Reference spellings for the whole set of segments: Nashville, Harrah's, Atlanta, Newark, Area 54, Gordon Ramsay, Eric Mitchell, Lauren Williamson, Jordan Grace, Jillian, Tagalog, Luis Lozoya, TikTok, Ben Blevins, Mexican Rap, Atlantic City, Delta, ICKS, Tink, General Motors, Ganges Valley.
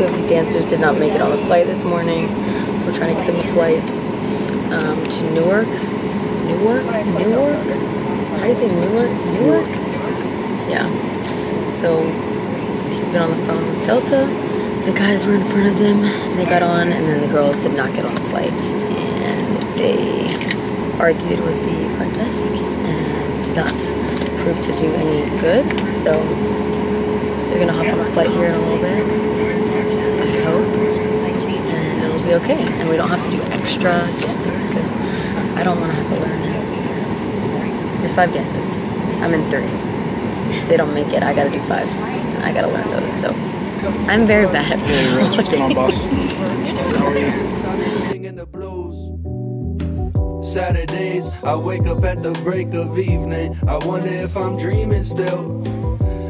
Two of the dancers did not make it on the flight this morning, so we're trying to get them a flight to Newark. How do you say Newark? Newark? Yeah. So he's been on the phone with Delta. The guys were in front of them, and they got on, and then the girls did not get on the flight. And they argued with the front desk and did not prove to do any good. So they're gonna hop on the flight here in a little bit, I hope, and it'll be okay. And we don't have to do extra dances because I don't want to have to learn it. There's 5 dances. I'm in 3. If they don't make it, I gotta do 5. I gotta learn those, so I'm very bad at this. What's going on, boss? Saturdays, I wake up at the break of evening. I wonder if I'm dreaming still.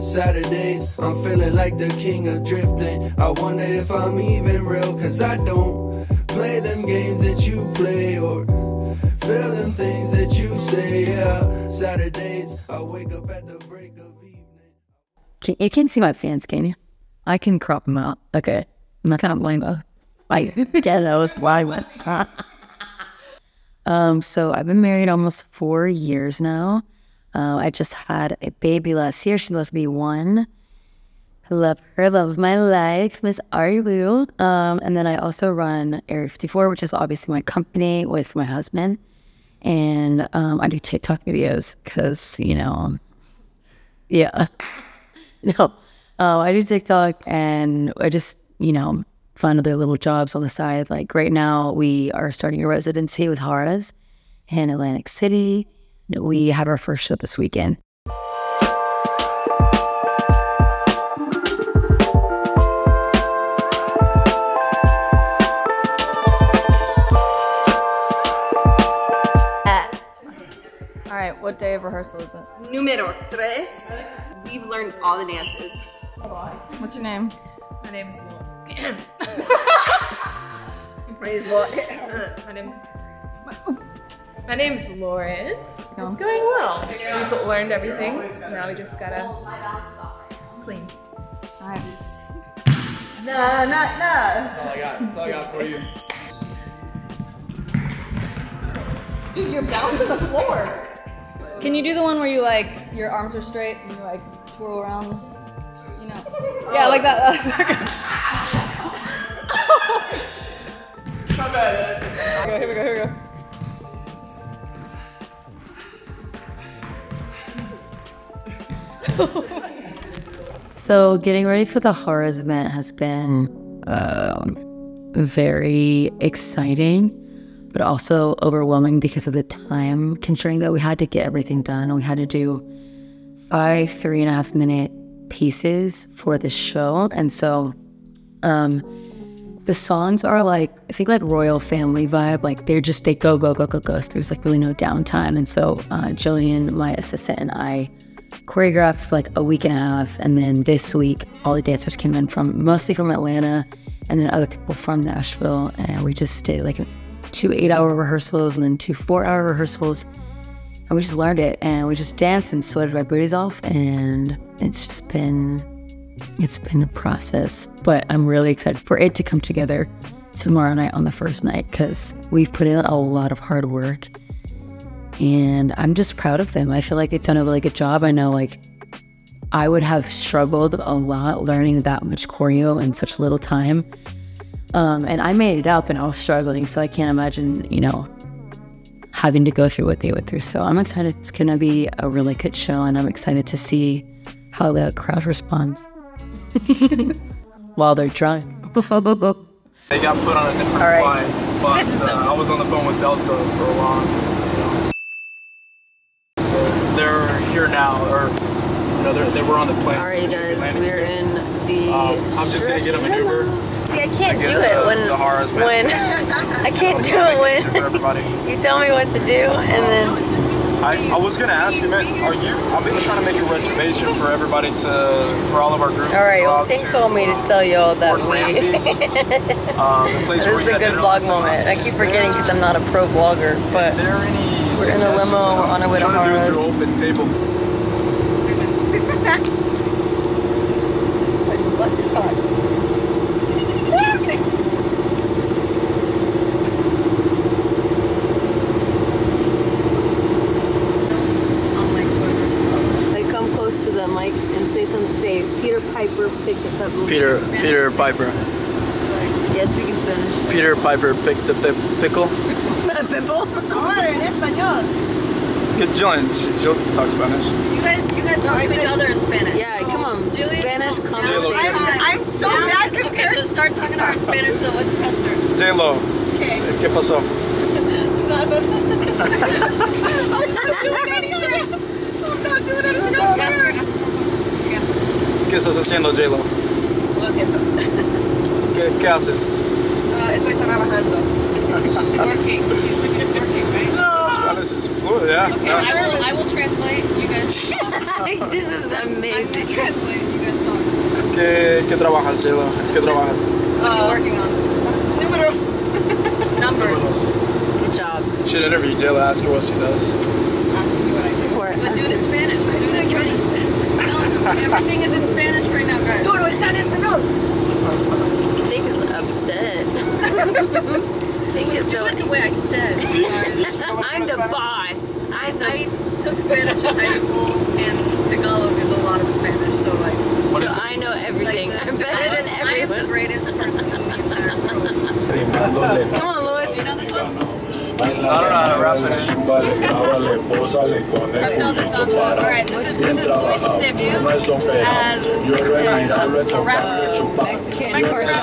Saturdays, I'm feeling like the king of drifting. I wonder if I'm even real, cause I don't play them games that you play or feel them things that you say. Yeah. Saturdays, I wake up at the break of evening. You can't see my fans, can you? I can crop them out. Okay. I can't blame her. I don't know why I went. So I've been married almost 4 years now. I just had a baby last year. She left me 1. I love her, love of my life, Miss Arlu. And then I also run Area 54, which is obviously my company with my husband. And I do TikTok videos because, you know, yeah. No, I do TikTok and I just, you know, find other little jobs on the side. Like right now, we are starting a residency with Harrah's in Atlantic City. We have our first show this weekend. All right, what day of rehearsal is it? Número 3. We've learned all the dances. What's your name? My name is Lauren. My name's Lauren. No. It's going well. We've learned everything, so now we just gotta clean. Alright. Nah. That's all I got for you. Dude, you're bouncing the floor. Can you do the one where you like your arms are straight and you like twirl around? You know. Yeah, like that. Not bad. Here we go, here we go. So getting ready for the Harrah's event has been very exciting, but also overwhelming because of the time constraint that we had to get everything done. We had to do 5 3.5-minute pieces for the show, and so the songs are like, I think like royal family vibe. Like they're just, they go, go, go, go, go. So there's like really no downtime. And so Jillian, my assistant, and I choreographed for like a week and a half. And then this week, all the dancers came in mostly from Atlanta and then other people from Nashville. And we just did like 2 8-hour rehearsals and then 2 4-hour rehearsals. And we just learned it. And we just danced and sweated our booties off. And it's just been... it's been a process, but I'm really excited for it to come together tomorrow night on the first night because we've put in a lot of hard work and I'm just proud of them. I feel like they've done a really good job. I know like I would have struggled a lot learning that much choreo in such little time. And I made it up and I was struggling, so I can't imagine, you know, having to go through what they went through. So I'm excited. It's going to be a really good show and I'm excited to see how the crowd responds. While they're drunk. They got put on a different flight, but I was on the phone with Delta for a long time. You know. They're here now, or you know, they were on the plane. Alright, so guys, we're in the. I'm just gonna get them an Uber. See, I can't do it when I can't do it when you tell me what to do, and then. I was gonna ask you, man. I've been trying to make a reservation for everybody for all of our groups. All right, well, Tink told me to tell you all that we. This is a good vlog moment. I keep forgetting because I'm not a pro vlogger, but we're in the limo on our way to Harrah's. Open table. What is that? say something. Say Peter Piper picked a pebble. Peter Piper. Yeah, speaking Spanish. Peter Piper picked a pickle. A pimple. Ahora en español. Get Jillian. She'll talk Spanish. You guys talk to each other in Spanish. Yeah, come on. Jillian, Spanish conversation. I'm so bad. Okay, so start talking to her in Spanish. So let's test her. J-Lo. Okay. ¿Qué pasó? ¿Qué estás haciendo, J-Lo? Lo siento. ¿Qué haces? Estoy trabajando. She's working. She's working, right? No. Spanish is fluid, yeah. Okay, I will translate. You guys talk. This is amazing. I will translate. You guys talk. ¿Qué trabajas, J-Lo? ¿Qué trabajas? What are you working on? Numbers. Good job. You should interview J-Lo, ask her what she does. But do it in Spanish. Do it in Spanish. No, everything is in Spanish right now, guys. Todo está en español. Tink is upset. Tink is so. The way I said. I'm the boss. I took Spanish in high school, and Tagalog is a lot of Spanish, so like. So I know everything. Like I'm better than everyone. I'm the greatest person in the entire world. Come on, Louis. You know this one. I don't know how to rap it. I've told this song before. Alright, this is Luis's debut as a rapper. Mexican rap. Come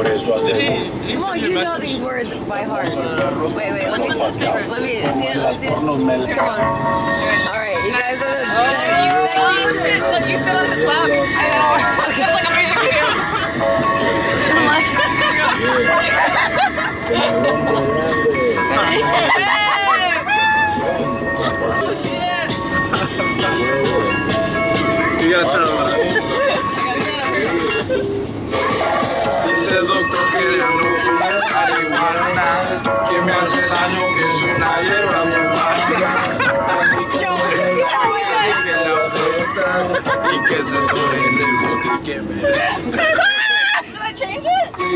on, you know these words by heart. Wait, what's his favorite? Let me see it. Come on. Alright, you guys are the best. Oh shit, look, you sit on this lap. That's like a music video. Oh my god. Oh shit! You gotta turn it on. Dice doctor que ya no fuma marihuana, que me hace daño, que es una hierba mala, y que se dore en el bote que merece. Did I change it?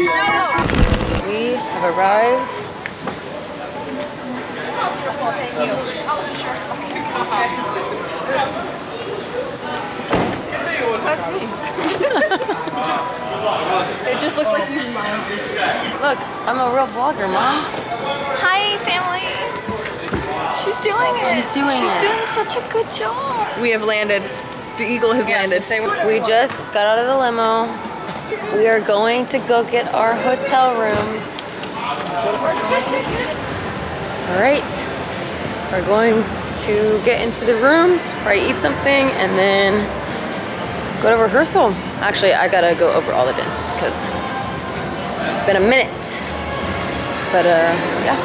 No. We have arrived. Oh, beautiful, thank you. I wasn't sure. Oh my god. That's me. It just looks like you. Look, I'm a real vlogger, Mom. Hi, family. She's doing it. She's doing such a good job. We have landed. The eagle has landed. So we just got out of the limo. We are going to go get our hotel rooms. All right, we're going to get into the rooms, probably eat something, and then go to rehearsal. Actually, I gotta go over all the dances because it's been a minute. But yeah,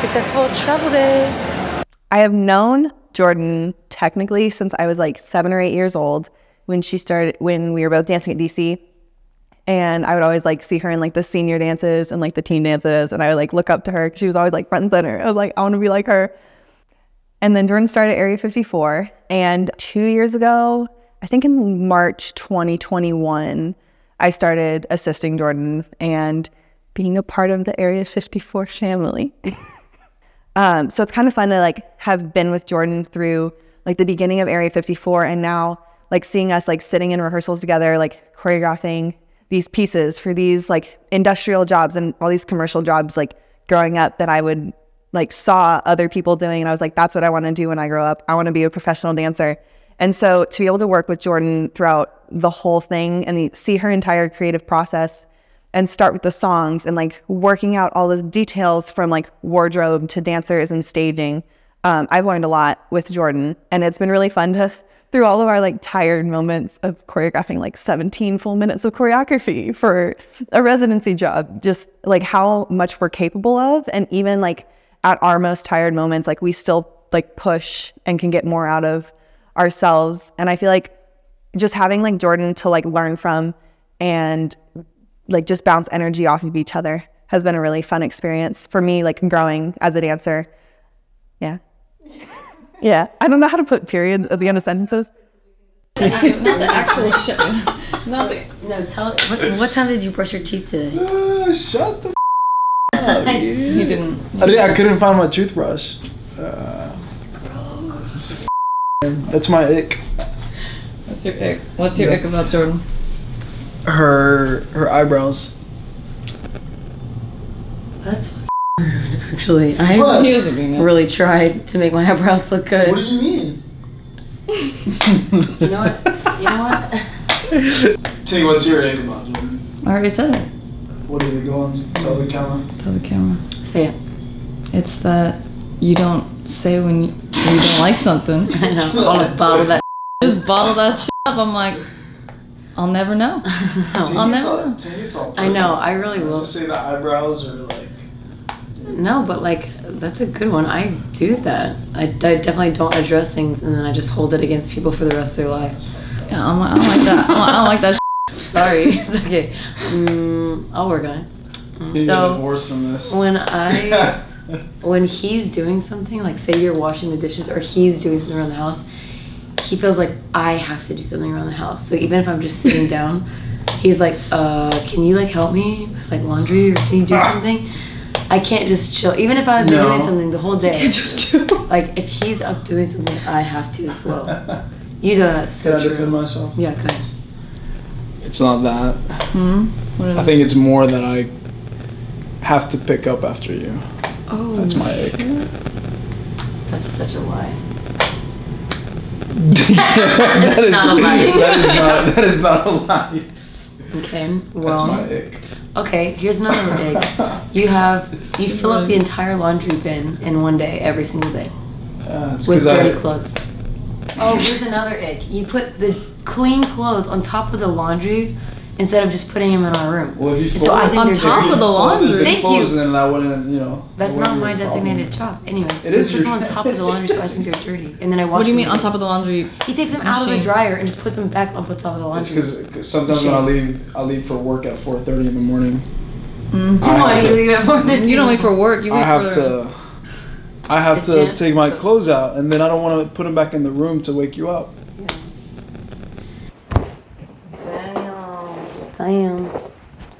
successful travel day. I have known Jordan technically since I was like 7 or 8 years old when we were both dancing at DC. And I would always like see her in like the senior dances and like the teen dances, and I would like look up to her. She was always like front and center. I was like, I want to be like her. And then Jordan started Area 54, and 2 years ago, I think in March 2021, I started assisting Jordan and being a part of the Area 54 family. So it's kind of fun to like have been with Jordan through like the beginning of Area 54, and now like seeing us like sitting in rehearsals together, like choreographing these pieces for these like industrial jobs and all these commercial jobs like growing up that I would like saw other people doing, and I was like, that's what I want to do when I grow up. I want to be a professional dancer. And so to be able to work with Jordan throughout the whole thing and see her entire creative process and start with the songs and like working out all the details from like wardrobe to dancers and staging, I've learned a lot with Jordan, and it's been really fun to through all of our like tired moments of choreographing like 17 full minutes of choreography for a residency job, just like how much we're capable of. And even like at our most tired moments, like we still like push and can get more out of ourselves. And I feel like just having like Jordan to like learn from and like just bounce energy off of each other has been a really fun experience for me, like growing as a dancer. Yeah. Yeah, I don't know how to put periods at the end of sentences. Not the actual shit. No, tell. What time did you brush your teeth today? Shut the f up, dude. You didn't. I couldn't find my toothbrush. Gross. That's my ick. That's your ick. What's your ick about Jordan? Her eyebrows. That's weird, actually. I haven't really tried to make my eyebrows look good. What do you mean? You know what? You know what? Tink, what's your ick about Jordan? I already said it. What is it? Go on, tell the camera. Tell the camera. Say it. It's that you don't say when you don't like something. I know. I wanna bottle that. Just bottle that up. I'm like, I'll never know. I'll never know. It's all I know. I really will. To say the eyebrows are like. No, but like that's a good one. I do that. I definitely don't address things, and then I just hold it against people for the rest of their life. Yeah, I'm like, I don't like that. I don't like that. Sorry, it's okay. I'll work on it. You get divorced from this. When he's doing something, like say you're washing the dishes or he's doing something around the house, he feels like I have to do something around the house. So even if I'm just sitting down, he's like, can you like help me with like laundry or can you do something? I can't just chill. Even if I've been doing something the whole day, like if he's up doing something, I have to as well. You know that's so true. Can I defend myself? Yeah, go ahead. It's not that. I think it's more that I have to pick up after you. Oh, that's my ick. That's such a lie. That is not a lie. Okay, well. That's my ick. Okay, here's another ick. You fill up the entire laundry bin in one day every single day with dirty clothes. Oh, here's another ick. You put the clean clothes on top of the laundry instead of just putting them in our room. Well, if you so I think on top of the laundry. Thank you. Then I wouldn't, you know. That's not my designated job. Anyways, it is puts them on top of the laundry, so I think they're dirty. And then I wash. What do you mean on top of the laundry? He takes them out of the dryer and just puts them back on top of the laundry. It's because sometimes when I leave for work at 4:30 in the morning. You don't leave for work. You leave I have to take my clothes out, and then I don't want to put them back in the room to wake you up. Yeah. Damn.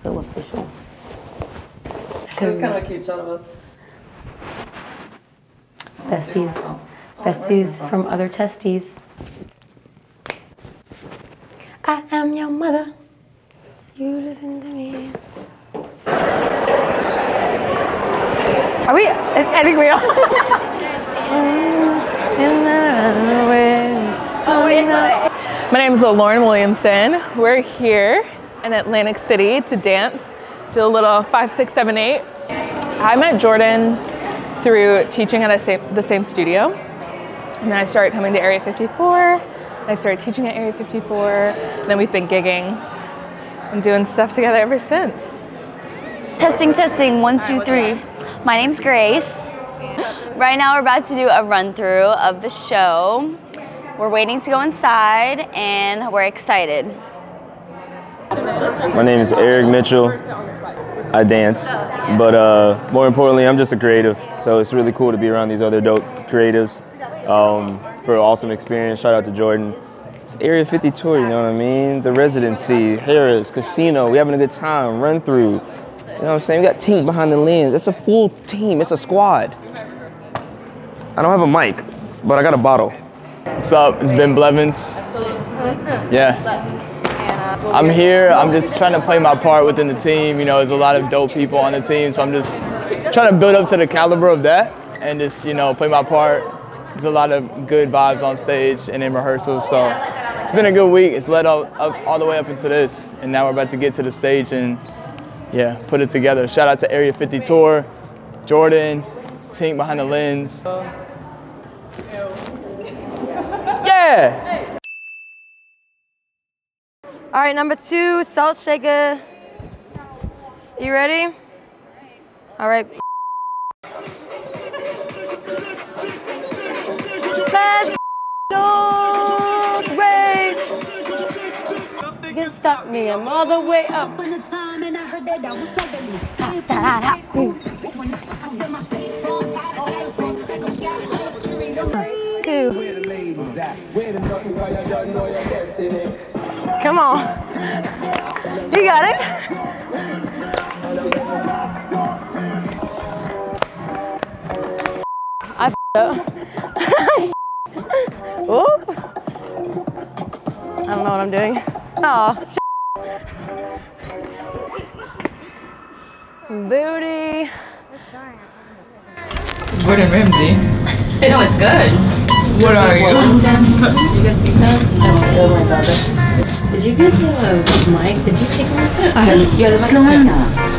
So official. It's kind of a cute shot of us. Besties. Besties from other testies. I am your mother. You listen to me. Are we? I think we are. My name is Lauren Williamson. We're here in Atlantic City to dance, do a little 5, 6, 7, 8. I met Jordan through teaching at the same studio. And then I started coming to Area 54. I started teaching at Area 54. And then we've been gigging and doing stuff together ever since. Testing, testing, 1, 2, 3. My name's Grace. Right now we're about to do a run through of the show. We're waiting to go inside and we're excited. My name is Eric Mitchell. I dance, but more importantly, I'm just a creative. So it's really cool to be around these other dope creatives for an awesome experience. Shout out to Jordan. It's Area 54, you know what I mean? The residency, Harrah's, casino, we having a good time, run through. You know what I'm saying? We got Tink behind the lens. It's a full team. It's a squad. I don't have a mic, but I got a bottle. What's up? It's Ben Blevins. Yeah. I'm here. I'm just trying to play my part within the team. You know, there's a lot of dope people on the team, so I'm just trying to build up to the caliber of that and just, you know, play my part. There's a lot of good vibes on stage and in rehearsals, so it's been a good week. It's led all the way up into this, and now we're about to get to the stage and yeah, put it together. Shout out to Area 50 Tour, Jordan, Tink behind the lens. Yeah! All right, number 2, salt shaker. You ready? All right. Let's go, Grace! You can stop me, I'm all the way up. Come on. You got it. I f***ed up. Oh, I don't know what I'm doing. Oh. Booty. Gordon Ramsay. No, it's good. What are you? Did you guys see that? No. Oh my god. Did you get the mic? Did you take a look at it? Yeah, the mic. No, I'm not.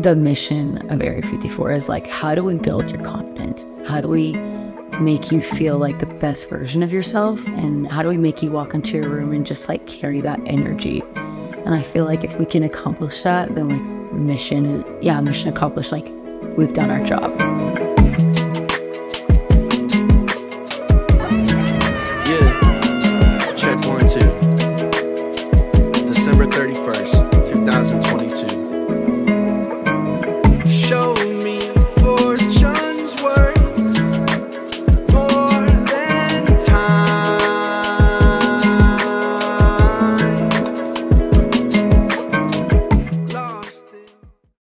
The mission of Area 54 is like, how do we build your confidence? How do we make you feel like the best version of yourself? And how do we make you walk into your room and just like carry that energy? And I feel like if we can accomplish that, then like mission accomplished, like we've done our job.